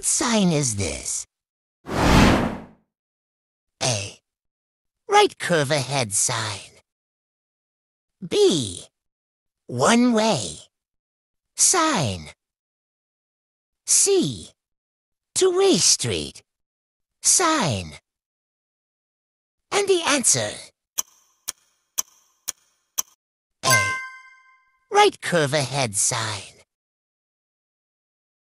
What sign is this? A. Right curve ahead sign. B. One way sign. C. Two-way street sign. And the answer: A. Right curve ahead sign.